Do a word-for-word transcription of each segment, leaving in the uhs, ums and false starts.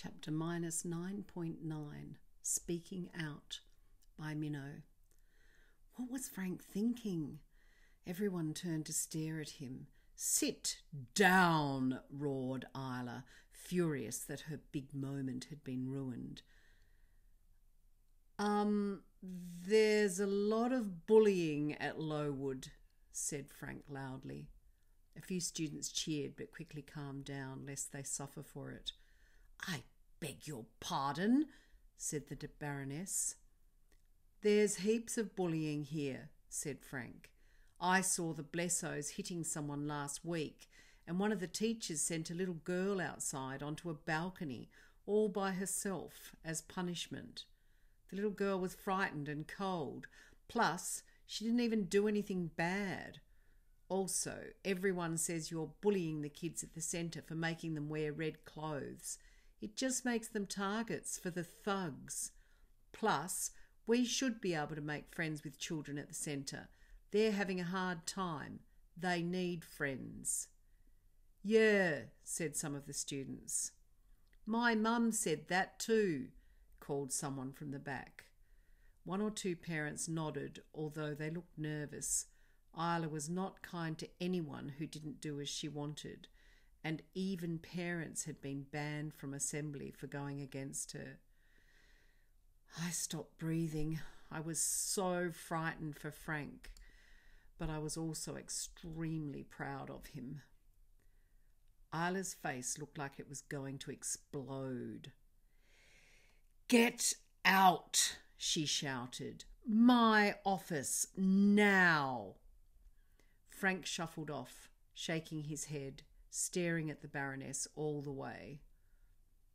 Chapter minus nine point nine, Speaking Out, by Minnow. What was Frank thinking? Everyone turned to stare at him. "Sit down," roared Isla, furious that her big moment had been ruined. Um, there's a lot of bullying at Lowood," said Frank loudly. A few students cheered but quickly calmed down lest they suffer for it. "I beg your pardon," said the Baroness. "There's heaps of bullying here," said Frank. "I saw the Blessos hitting someone last week, and one of the teachers sent a little girl outside onto a balcony all by herself as punishment. The little girl was frightened and cold, plus she didn't even do anything bad. Also, everyone says you're bullying the kids at the centre for making them wear red clothes. It just makes them targets for the thugs. Plus, we should be able to make friends with children at the centre. They're having a hard time. They need friends." "Yeah," said some of the students. "My mum said that too," called someone from the back. One or two parents nodded, although they looked nervous. Isla was not kind to anyone who didn't do as she wanted, and even parents had been banned from assembly for going against her. I stopped breathing. I was so frightened for Frank, but I was also extremely proud of him. Isla's face looked like it was going to explode. "Get out," she shouted. "My office, now." Frank shuffled off, shaking his head, staring at the Baroness all the way.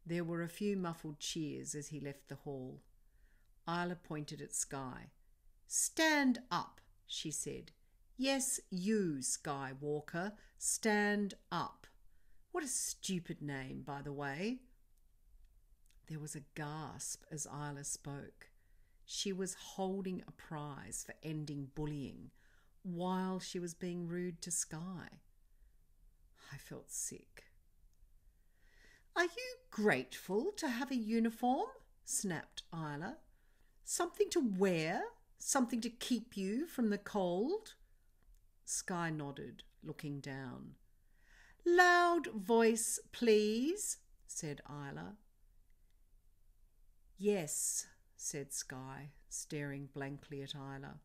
There were a few muffled cheers as he left the hall. Isla pointed at Skye. "Stand up," she said. "Yes, you, Skye Walker, stand up. What a stupid name, by the way." There was a gasp as Isla spoke. She was holding a prize for ending bullying while she was being rude to Skye. I felt sick. "Are you grateful to have a uniform?" snapped Isla. "Something to wear? Something to keep you from the cold?" Skye nodded, looking down. "Loud voice, please," said Isla. "Yes," said Skye, staring blankly at Isla.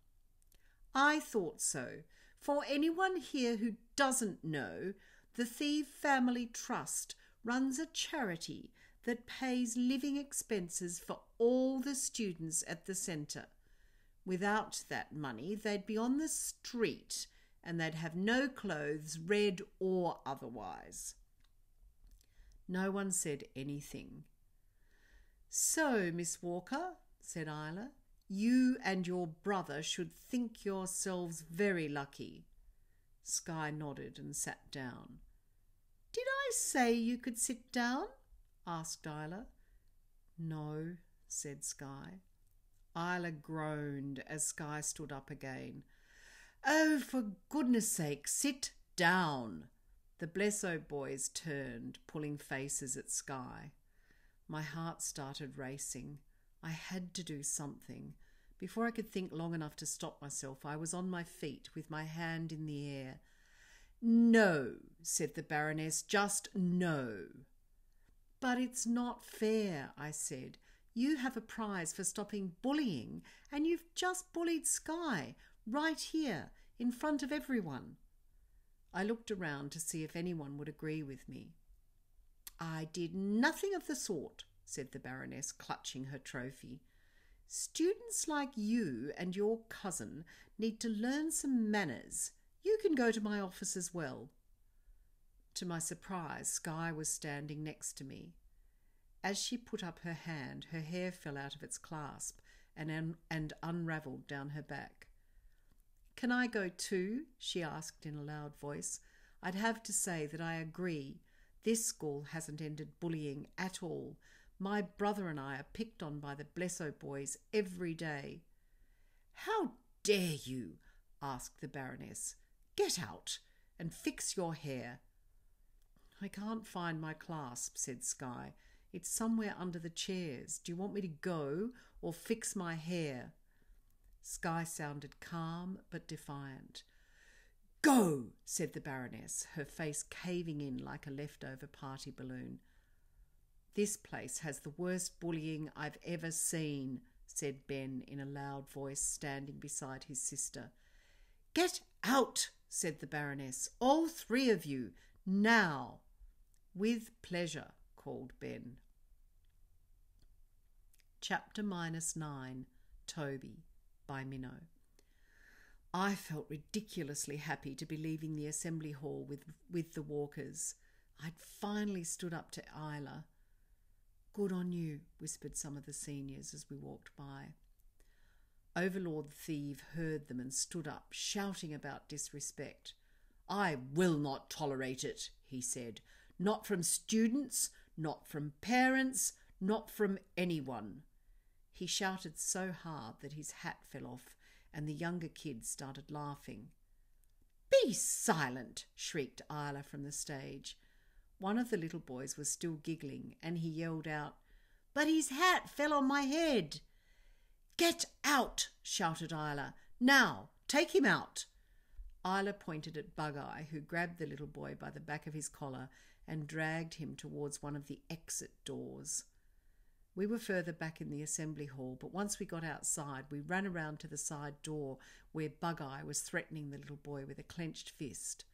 "I thought so. For anyone here who doesn't know, the Thieve Family Trust runs a charity that pays living expenses for all the students at the centre. Without that money, they'd be on the street and they'd have no clothes, red or otherwise." No one said anything. "So, Miss Walker," said Isla, "you and your brother should think yourselves very lucky." Skye nodded and sat down. "Did I say you could sit down?" asked Isla. "No," said Skye. Isla groaned as Skye stood up again. "Oh, for goodness sake, sit down." The Blesso boys turned, pulling faces at Skye. My heart started racing. I had to do something. Before I could think long enough to stop myself, I was on my feet with my hand in the air. "No," said the Baroness, "just no." "But it's not fair," I said. "You have a prize for stopping bullying, and you've just bullied Skye, right here, in front of everyone." I looked around to see if anyone would agree with me. "I did nothing of the sort," said the Baroness, clutching her trophy. "Students like you and your cousin need to learn some manners. You can go to my office as well." To my surprise, Skye was standing next to me. As she put up her hand, her hair fell out of its clasp and, un and unravelled down her back. "Can I go too?" she asked in a loud voice. "I'd have to say that I agree. This school hasn't ended bullying at all. My brother and I are picked on by the Blesso boys every day." "How dare you?" asked the Baroness. "Get out and fix your hair." "I can't find my clasp," said Skye. It's somewhere under the chairs. Do you want me to go or fix my hair? Skye sounded calm but defiant. Go, said the Baroness, her face caving in like a leftover party balloon. This place has the worst bullying I've ever seen, said Ben in a loud voice, standing beside his sister. Get out, said the Baroness, all three of you, now. With pleasure, called Ben. Chapter minus nine, Toby, by Minnow. I felt ridiculously happy to be leaving the assembly hall with, with the walkers. I'd finally stood up to Isla. Good on you, whispered some of the seniors as we walked by. Overlord Thieve heard them and stood up, shouting about disrespect. I will not tolerate it, he said. Not from students, not from parents, not from anyone. He shouted so hard that his hat fell off, and the younger kids started laughing. Be silent, shrieked Isla from the stage. One of the little boys was still giggling, and he yelled out, But his hat fell on my head. Get out, shouted Isla. Now, take him out. Isla pointed at Bug-Eye, who grabbed the little boy by the back of his collar and dragged him towards one of the exit doors. We were further back in the assembly hall, but once we got outside, we ran around to the side door where Bug-Eye was threatening the little boy with a clenched fist.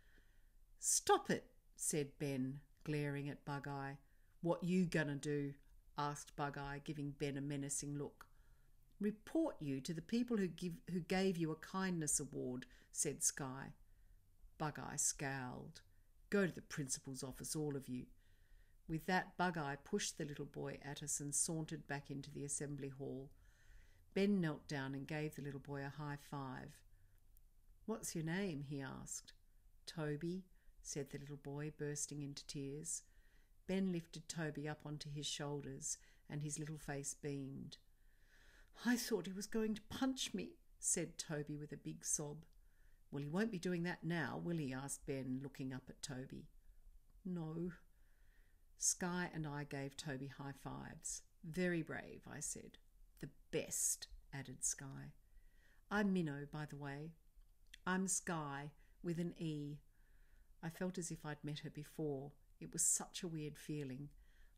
Stop it, said Ben, glaring at Bug-Eye. What you gonna do? Asked Bug-Eye, giving Ben a menacing look. Report you to the people who, give, who gave you a kindness award, said Skye. Bug-Eye scowled. Go to the principal's office, all of you. With that, Bug-Eye pushed the little boy at us and sauntered back into the assembly hall. Ben knelt down and gave the little boy a high five. What's your name? He asked. Toby, said the little boy, bursting into tears. Ben lifted Toby up onto his shoulders and his little face beamed. I thought he was going to punch me, said Toby with a big sob. Well, he won't be doing that now, will he? Asked Ben, looking up at Toby. No. Skye and I gave Toby high fives. Very brave, I said. The best, added Skye. I'm Minnow, by the way. I'm Skye, with an E. I felt as if I'd met her before. It was such a weird feeling.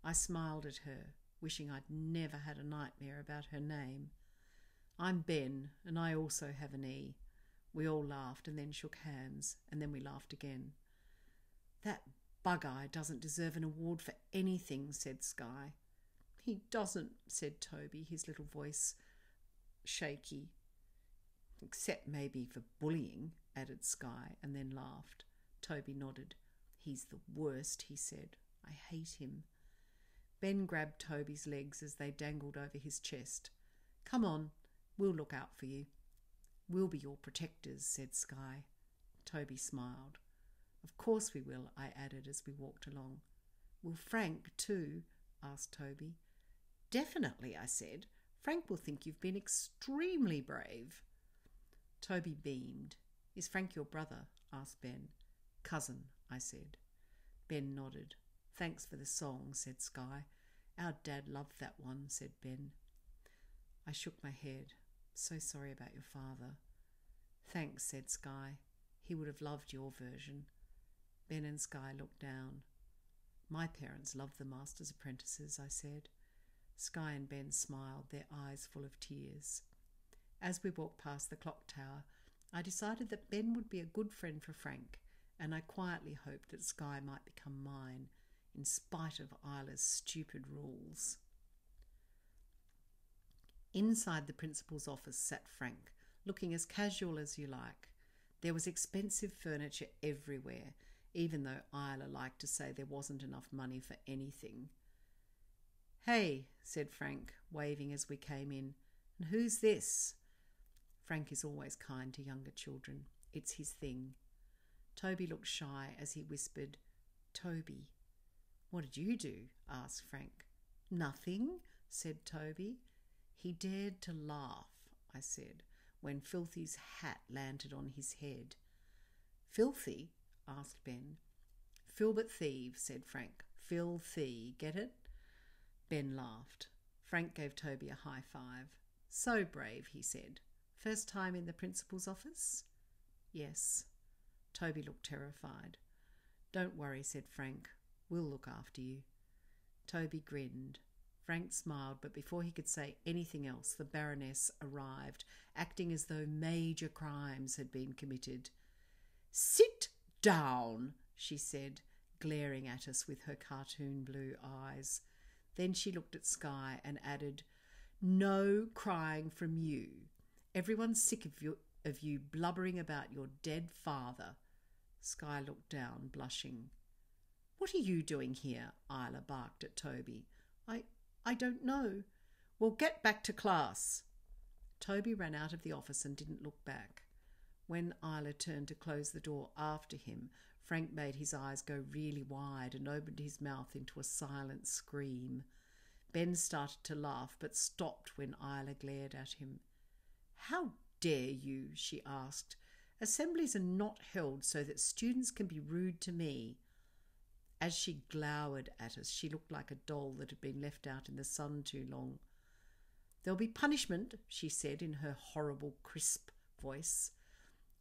I smiled at her, wishing I'd never had a nightmare about her name. I'm Ben, and I also have an E. We all laughed and then shook hands, and then we laughed again. That Bug-Eye doesn't deserve an award for anything, said Skye. He doesn't, said Toby, his little voice shaky. Except maybe for bullying, added Skye, and then laughed. Toby nodded. He's the worst, he said. I hate him. Ben grabbed Toby's legs as they dangled over his chest. Come on, we'll look out for you. We'll be your protectors, said Skye. Toby smiled. Of course we will, I added as we walked along. Will Frank too? Asked Toby. Definitely, I said. Frank will think you've been extremely brave. Toby beamed. Is Frank your brother? Asked Ben. Cousin, I said. Ben nodded. Thanks for the song, said Skye. Our dad loved that one, said Ben. I shook my head. So sorry about your father. Thanks, said Skye. He would have loved your version. Ben and Skye looked down. My parents loved the Masters Apprentices, I said. Skye and Ben smiled, their eyes full of tears. As we walked past the clock tower, I decided that Ben would be a good friend for Frank, and I quietly hoped that Skye might become mine, in spite of Isla's stupid rules. Inside the principal's office sat Frank, looking as casual as you like. There was expensive furniture everywhere, even though Isla liked to say there wasn't enough money for anything. Hey, said Frank, waving as we came in. And who's this? Frank is always kind to younger children. It's his thing. Toby looked shy as he whispered, Toby. What did you do? Asked Frank. Nothing, said Toby. He dared to laugh, I said, when Filthy's hat landed on his head. Filthy? Asked Ben. Filbert Thieve, said Frank. Filthy, get it? Ben laughed. Frank gave Toby a high five. "So brave," he said. "First time in the principal's office?" "Yes." Toby looked terrified. "Don't worry," said Frank. "We'll look after you." Toby grinned. Frank smiled, but before he could say anything else, the Baroness arrived, acting as though major crimes had been committed. "Sit down," she said, glaring at us with her cartoon blue eyes. Then she looked at Skye and added, "No crying from you. Everyone's sick of you, of you blubbering about your dead father." Skye looked down, blushing. "What are you doing here?" Isla barked at Toby. I I don't know." "Well, get back to class." Toby ran out of the office and didn't look back. When Isla turned to close the door after him, Frank made his eyes go really wide and opened his mouth into a silent scream. Ben started to laugh but stopped when Isla glared at him. "How dare you?" she asked. "Assemblies are not held so that students can be rude to me." As she glowered at us, she looked like a doll that had been left out in the sun too long. "There'll be punishment," she said in her horrible, crisp voice.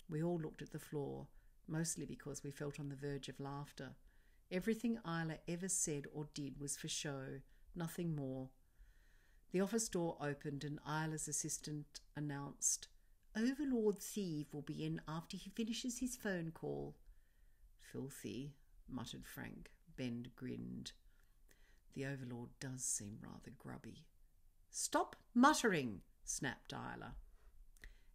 We all looked at the floor, mostly because we felt on the verge of laughter. Everything Isla ever said or did was for show, nothing more. The office door opened and Isla's assistant announced, "Overlord Thieve will be in after he finishes his phone call." "Filthy," muttered Frank. Ben grinned. "The Overlord does seem rather grubby." "Stop muttering," snapped Isla.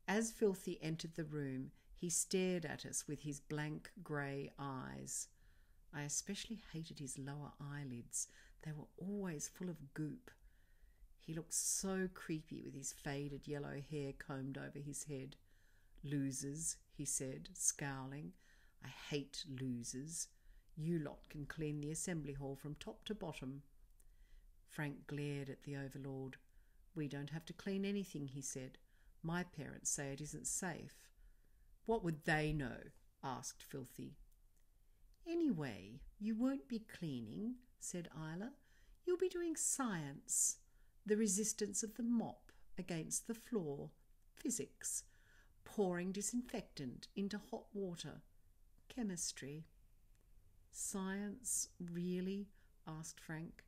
As Filthy entered the room, he stared at us with his blank grey eyes. I especially hated his lower eyelids. They were always full of goop. He looked so creepy with his faded yellow hair combed over his head. "Losers," he said, scowling. "I hate losers. You lot can clean the assembly hall from top to bottom." Frank glared at the Overlord. "We don't have to clean anything," he said. "My parents say it isn't safe." "What would they know?" asked Filthy. "Anyway, you won't be cleaning," said Isla. "You'll be doing science. The resistance of the mop against the floor. Physics. Pouring disinfectant into hot water. Chemistry." "Science, really?" asked Frank.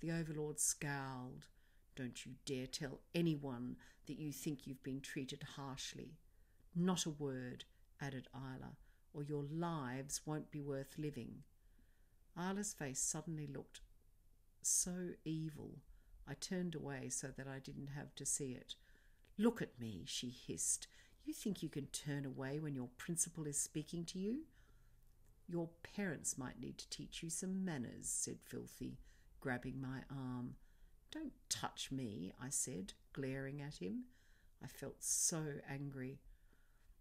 The Overlord scowled. "Don't you dare tell anyone that you think you've been treated harshly." "Not a word," added Isla, "or your lives won't be worth living." Isla's face suddenly looked so evil. I turned away so that I didn't have to see it. "Look at me," she hissed. "You think you can turn away when your principal is speaking to you?" "Your parents might need to teach you some manners," said Filthy, grabbing my arm. "Don't touch me," I said, glaring at him. I felt so angry.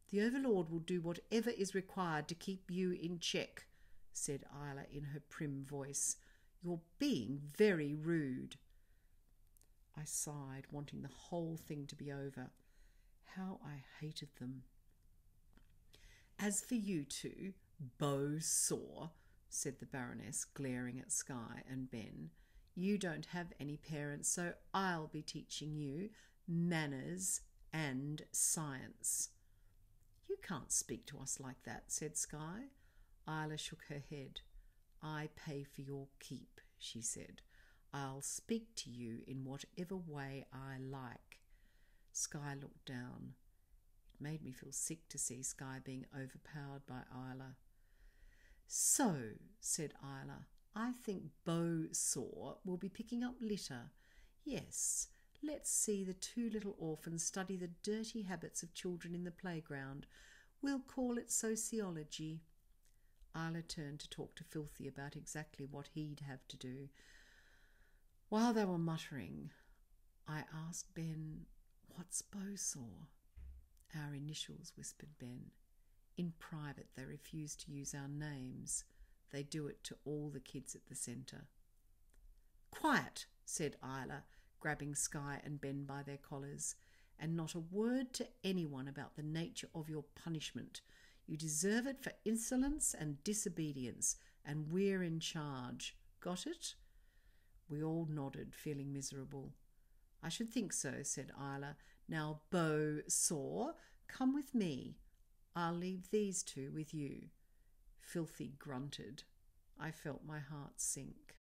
"The Overlord will do whatever is required to keep you in check," said Isla in her prim voice. "You're being very rude." I sighed, wanting the whole thing to be over. How I hated them. "As for you two, Beau saw," said the Baroness, glaring at Skye and Ben, "you don't have any parents, so I'll be teaching you manners and science." "You can't speak to us like that," said Skye. Isla shook her head. "I pay for your keep," she said. "I'll speak to you in whatever way I like." Skye looked down. It made me feel sick to see Skye being overpowered by Isla. "So," said Isla, "I think Beau saw will be picking up litter. Yes, let's see the two little orphans study the dirty habits of children in the playground. We'll call it sociology." Isla turned to talk to Filthy about exactly what he'd have to do. While they were muttering, I asked Ben, "What's Beau saw?" "Our initials," whispered Ben. "In private they refuse to use our names. They do it to all the kids at the centre." "Quiet," said Isla, grabbing Skye and Ben by their collars, "and not a word to anyone about the nature of your punishment. You deserve it for insolence and disobedience, and we're in charge. Got it?" We all nodded, feeling miserable. "I should think so," said Isla. "Now, Beau Saw, come with me. I'll leave these two with you." Filthy grunted. I felt my heart sink.